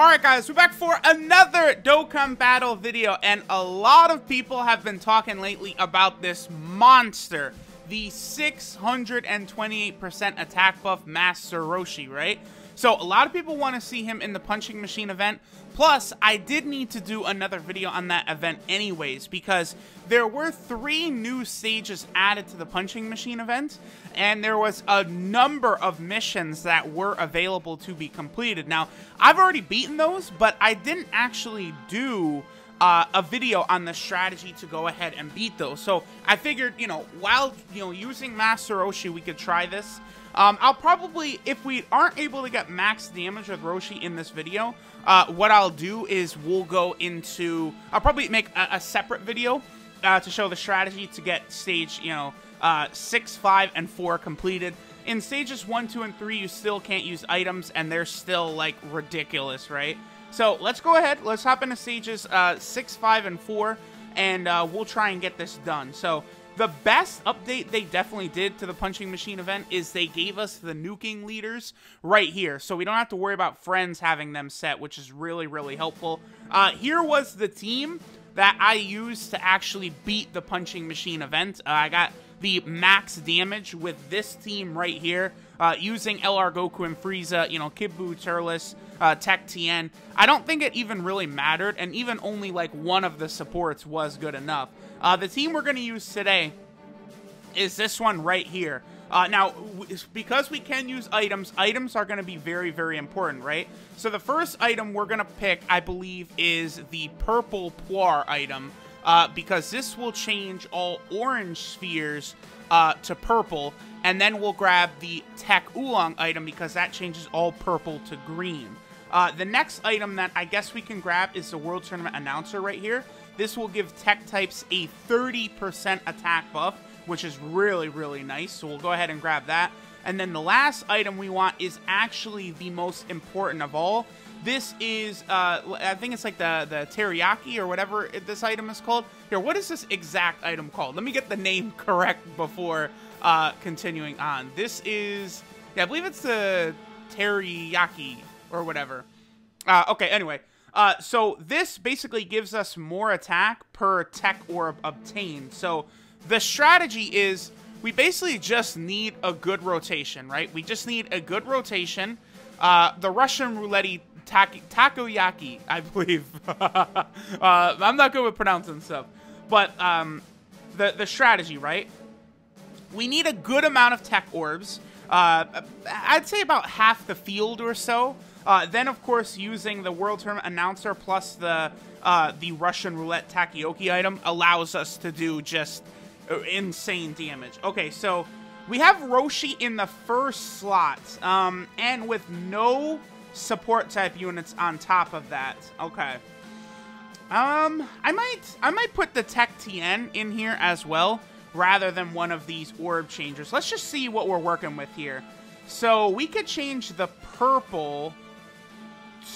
Alright guys, we're back for another Dokkan Battle video, and a lot of people have been talking lately about this monster, the 628% attack buff Master Roshi, right? So a lot of people want to see him in the Punching Machine event. Plus, I did need to do another video on that event anyways, because there were 3 new stages added to the Punching Machine event, and there was a number of missions that were available to be completed. Now, I've already beaten those, but I didn't actually do a video on the strategy to go ahead and beat those. So I figured, you know, while, you know, using Master Roshi, we could try this. I'll probably, if we aren't able to get max damage with Roshi in this video, what I'll do is we'll go into, I'll probably make a separate video to show the strategy to get stage, you know, 6, 5, and 4 completed. In stages 1, 2, and 3, you still can't use items, and they're still, like, ridiculous, right? So let's go ahead, let's hop into stages 6, 5, and 4, and we'll try and get this done. So the best update they definitely did to the Punching Machine event is they gave us the nuking leaders right here, so we don't have to worry about friends having them set, which is really, really helpful. Here was the team that I used to actually beat the Punching Machine event. I got the max damage with this team right here, using LR Goku and Frieza, you know, Kid Buu, Turles, Tech TN. I don't think it even really mattered, and even only like one of the supports was good enough. The team we're going to use today is this one right here. Now, because we can use items, items are going to be very, very important, right? So the first item we're going to pick, I believe, is the purple poire item, because this will change all orange spheres to purple, and then we'll grab the Tech Oolong item because that changes all purple to green. The next item that I guess we can grab is the World Tournament Announcer right here. This will give tech types a 30% attack buff, which is really, really nice. So we'll go ahead and grab that. And then the last item we want is actually the most important of all. This is, I think it's like the teriyaki or whatever this item is called. Here, what is this exact item called? Let me get the name correct before continuing on. This is, yeah, I believe it's the teriyaki or whatever. Okay, anyway. So this basically gives us more attack per tech orb obtained. So the strategy is we basically just need a good rotation, right? We just need a good rotation. The Russian Roulette Takoyaki, I believe. I'm not good with pronouncing stuff. But the strategy, right? We need a good amount of tech orbs. I'd say about half the field or so. Then, of course, using the World Tournament Announcer plus the Russian Roulette Takoyaki item allows us to do just insane damage. Okay, so we have Roshi in the first slot, and with no support type units on top of that. Okay. I might put the Tech TN in here as well, rather than one of these orb changers. Let's just see what we're working with here. So we could change the purple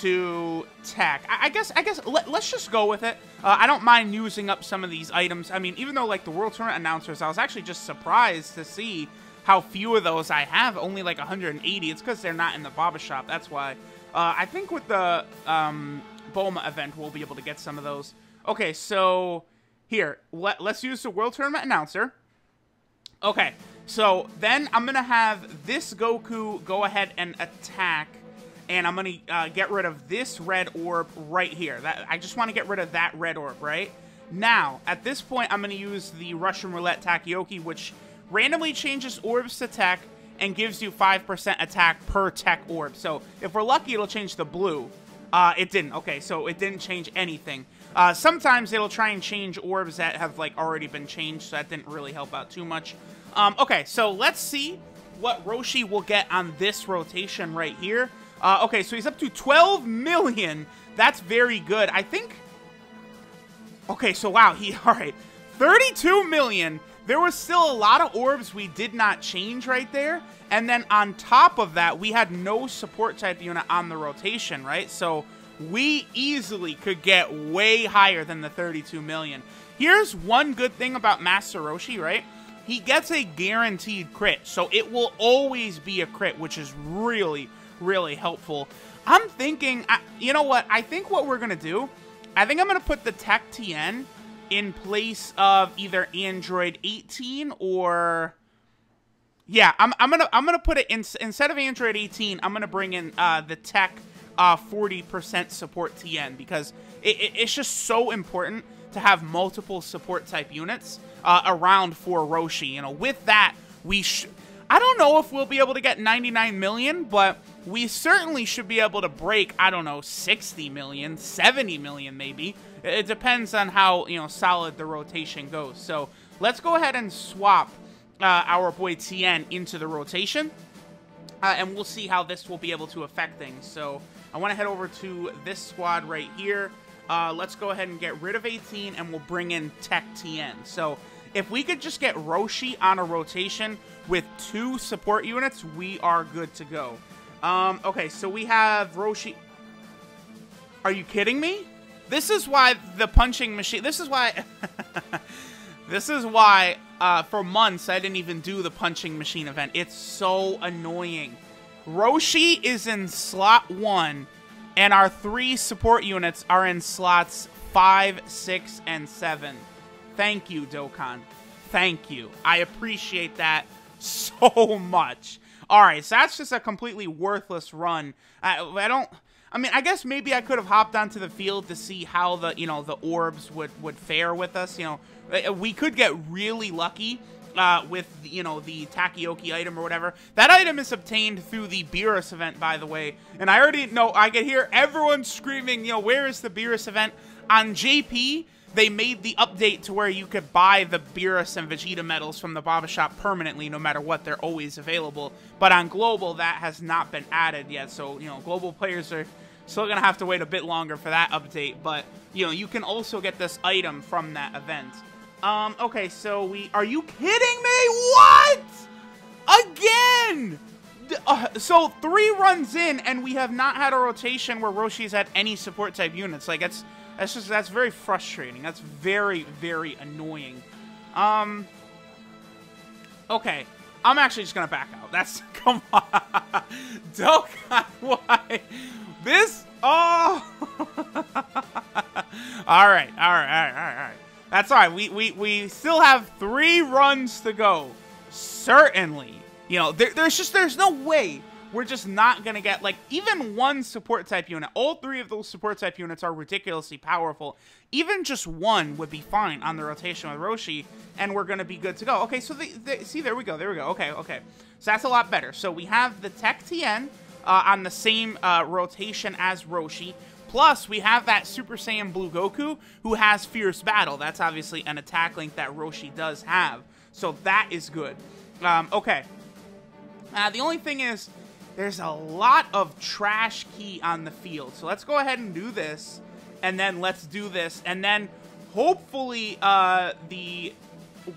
to tech. I guess let's just go with it. I don't mind using up some of these items. I mean, even though like the World Tournament Announcers, I was actually just surprised to see how few of those I have, only like 180. It's because they're not in the Baba shop, that's why. I think with the Bulma event, we'll be able to get some of those. Okay, so here, let's use the World Tournament Announcer. Okay, so then I'm going to have this Goku go ahead and attack, and I'm going to get rid of this red orb right here. I just want to get rid of that red orb, right? Now, at this point, I'm going to use the Russian Roulette Takoyaki, which randomly changes orbs to tech and gives you 5% attack per tech orb. So if we're lucky, it'll change the blue. It didn't. Okay, so it didn't change anything. Sometimes it'll try and change orbs that have like already been changed, so that didn't really help out too much. Okay, so let's see what Roshi will get on this rotation right here. Okay, so he's up to 12 million. That's very good. I think... Okay, so wow, he... Alright, 32 million. There was still a lot of orbs we did not change right there. And then on top of that, we had no support type unit on the rotation, right? So we easily could get way higher than the 32 million. Here's one good thing about Master Roshi, right? He gets a guaranteed crit, so it will always be a crit, which is really, really helpful. I'm thinking, you know what? I think what we're going to do, I think I'm going to put the Tech TN in place of either Android 18 or... Yeah, I'm gonna put it in, instead of Android 18. I'm gonna bring in the Tech 40% support TN because it's just so important to have multiple support type units around for Roshi. You know, with that we I don't know if we'll be able to get 99 million, but we certainly should be able to break, I don't know, 60 million, 70 million maybe. It depends on how, you know, solid the rotation goes. So let's go ahead and swap our boy Tien into the rotation, and we'll see how this will be able to affect things. So I want to head over to this squad right here. Let's go ahead and get rid of 18, and we'll bring in Tech Tien. So if we could just get Roshi on a rotation with 2 support units, we are good to go. Okay, so we have Roshi. Are you kidding me? This is why the punching machine. This is why. This is why. For months, I didn't even do the punching machine event. It's so annoying. Roshi is in slot 1, and our 3 support units are in slots 5, 6, and 7. Thank you, Dokkan. Thank you. I appreciate that so much. All right, so that's just a completely worthless run. I don't... I mean, I guess maybe I could have hopped onto the field to see how the, you know, the orbs would fare with us. You know, we could get really lucky with, you know, the Takoyaki item or whatever. That item is obtained through the Beerus event, by the way. And I already know, I could hear everyone screaming, you know, where is the Beerus event? On JP, they made the update to where you could buy the Beerus and Vegeta medals from the Baba Shop permanently, no matter what. They're always available. But on Global, that has not been added yet. So, you know, Global players are still going to have to wait a bit longer for that update. But, you know, you can also get this item from that event. Okay, so we... Are you kidding me? What? Again? So 3 runs in, and we have not had a rotation where Roshi's had any support-type units. Like, it's... That's just, that's very frustrating. That's very, very annoying. Okay. I'm actually just going to back out. That's, come on. Dokkan, why? This, oh. All right. That's all right. We still have 3 runs to go. Certainly. You know, there's no way. We're just not going to get, like, even 1 support-type unit. All 3 of those support-type units are ridiculously powerful. Even just 1 would be fine on the rotation with Roshi, and we're going to be good to go. Okay, so, see, there we go. Okay. So that's a lot better. So we have the Tech Tien on the same rotation as Roshi. Plus, we have that Super Saiyan Blue Goku, who has Fierce Battle. That's obviously an attack link that Roshi does have. So that is good. Okay. The only thing is... There's a lot of trash key on the field. So let's go ahead and do this. And then let's do this. And then hopefully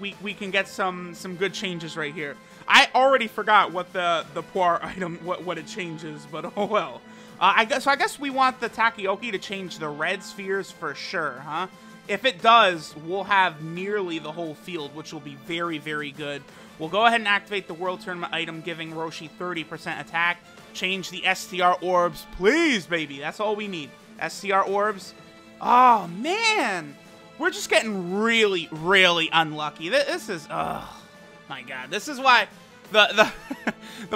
we can get some good changes right here. I already forgot what the poor item, what it changes, but oh well. I guess we want the Takoyaki to change the red spheres for sure, huh? If it does, we'll have nearly the whole field, which will be very, very good. We'll go ahead and activate the World Tournament item, giving Roshi 30% attack. Change the STR orbs. Please, baby. That's all we need. STR orbs. Oh, man. We're just getting really, really unlucky. This is... Oh, my God. This is why the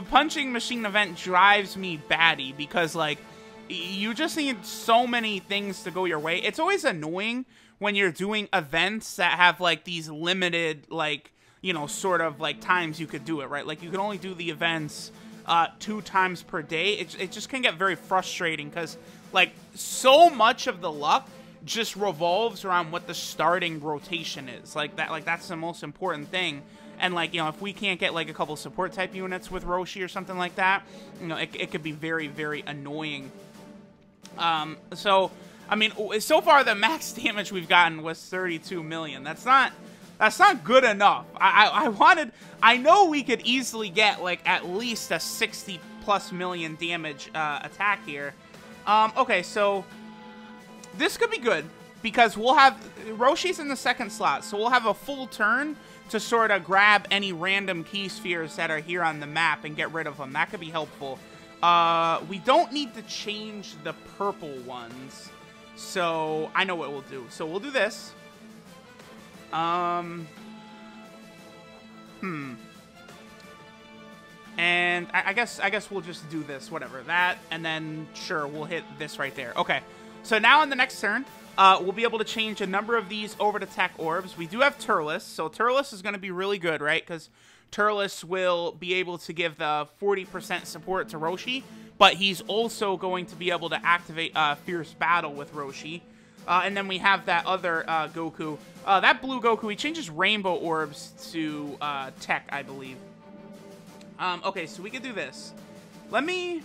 punching machine event drives me batty. Because, like, you just need so many things to go your way. It's always annoying when you're doing events that have, like, these limited, like... you know, sort of like times you could do it, right? Like you can only do the events 2 times per day. It just can get very frustrating because like so much of the luck just revolves around what the starting rotation is. That's the most important thing. And like, you know, if we can't get like a couple support type units with Roshi or something like that, you know, it could be very, very annoying. So, I mean, so far the max damage we've gotten was 32 million. That's not good enough. I know we could easily get, like, at least a 60-plus million damage attack here. Okay, so this could be good because we'll have... Roshi's in the 2nd slot, so we'll have a full turn to sort of grab any random key spheres that are here on the map and get rid of them. That could be helpful. We don't need to change the purple ones, so I know what we'll do. So we'll do this. And I guess we'll just do this, whatever, that, and then, sure, we'll hit this right there. Okay, so now on the next turn, we'll be able to change a number of these over to Tech Orbs. We do have Turles, so Turles is going to be really good, right? Because Turles will be able to give the 40% support to Roshi, but he's also going to be able to activate Fierce Battle with Roshi. And then we have that other Goku. That blue Goku, he changes Rainbow Orbs to Tech, I believe. Okay, so we can do this. Let me...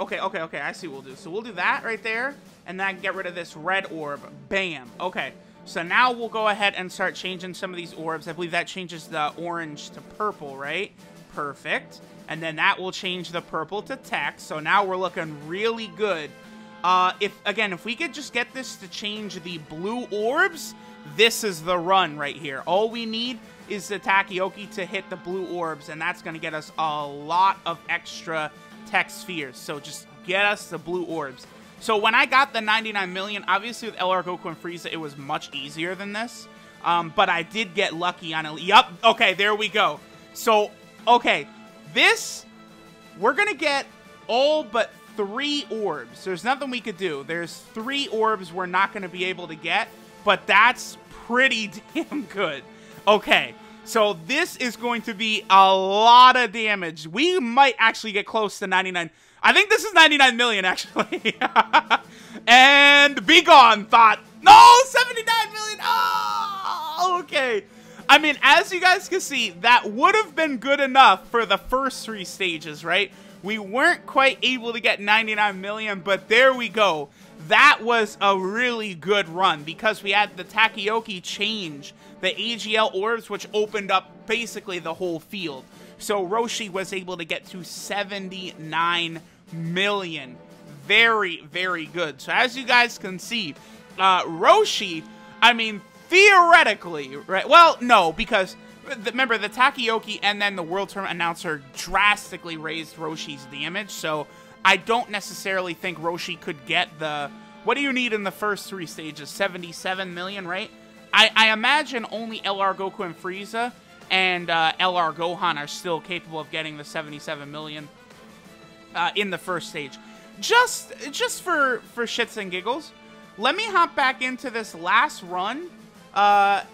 Okay, I see what we'll do. So we'll do that right there, and then I can get rid of this red orb. Bam. Okay, so now we'll go ahead and start changing some of these orbs. I believe that changes the orange to purple, right? Perfect. And then that will change the purple to Tech, so now we're looking really good. If we could just get this to change the blue orbs, this is the run right here. All we need is the Takoyaki to hit the blue orbs, and that's going to get us a lot of extra Tech spheres. So just get us the blue orbs. So when I got the 99 million, obviously with LR Goku and Frieza, it was much easier than this. But I did get lucky on it. Yup. Okay, there we go. So, okay, this, we're going to get all but 3 orbs. There's nothing we could do. There's 3 orbs we're not going to be able to get, but that's pretty damn good. Okay, so this is going to be a lot of damage. We might actually get close to 99. I think this is 99 million, actually. And be gone, thought. No, 79 million. Oh, okay. I mean, as you guys can see, that would have been good enough for the first 3 stages, right? We weren't quite able to get 99 million, but there we go. That was a really good run because we had the Takoyaki change the AGL orbs, which opened up basically the whole field. So Roshi was able to get to 79 million. Very, very good. So as you guys can see, Roshi, I mean, theoretically, right? Well, no, because... Remember, the Takoyaki and then the World Tournament Announcer drastically raised Roshi's damage, so I don't necessarily think Roshi could get the... What do you need in the first 3 stages? 77 million, right? I imagine only LR Goku and Frieza and LR Gohan are still capable of getting the 77 million in the first stage. Just for shits and giggles, let me hop back into this last run,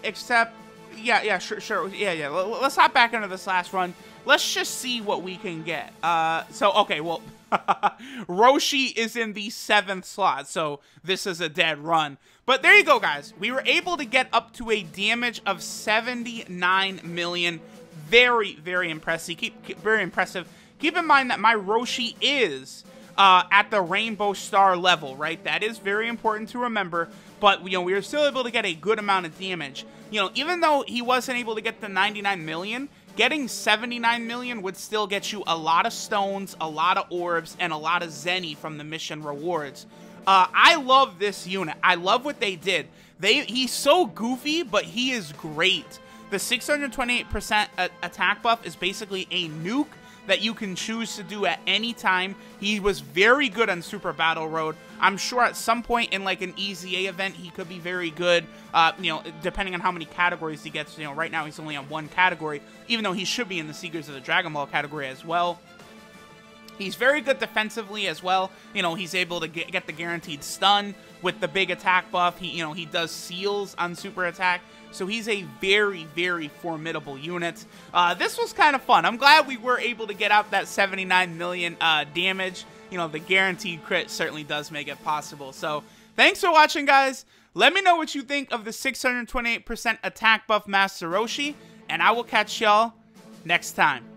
except... Yeah, sure. Let's hop back into this last run. Let's just see what we can get. Okay, well, Roshi is in the 7th slot, so this is a dead run. But there you go, guys. We were able to get up to a damage of 79 million. Very, very impressive. Very impressive. Keep in mind that my Roshi is... at the Rainbow Star level, right? That is very important to remember, but, you know, we were still able to get a good amount of damage. You know, even though he wasn't able to get the 99 million, getting 79 million would still get you a lot of stones, a lot of orbs, and a lot of Zenny from the mission rewards. I love this unit. I love what they did. He's so goofy, but he is great. The 628% attack buff is basically a nuke that you can choose to do at any time. He was very good on Super Battle Road. I'm sure at some point in like an EZA event, he could be very good, you know, depending on how many categories he gets. You know, right now he's only on 1 category, even though he should be in the Seekers of the Dragon Ball category as well. He's very good defensively as well. You know, he's able to get the guaranteed stun with the big attack buff. He, you know, he does seals on super attack. So he's a very, very formidable unit. This was kind of fun. I'm glad we were able to get out that 79 million damage. You know, the guaranteed crit certainly does make it possible. So thanks for watching, guys. Let me know what you think of the 628% attack buff Master Roshi, and I will catch y'all next time.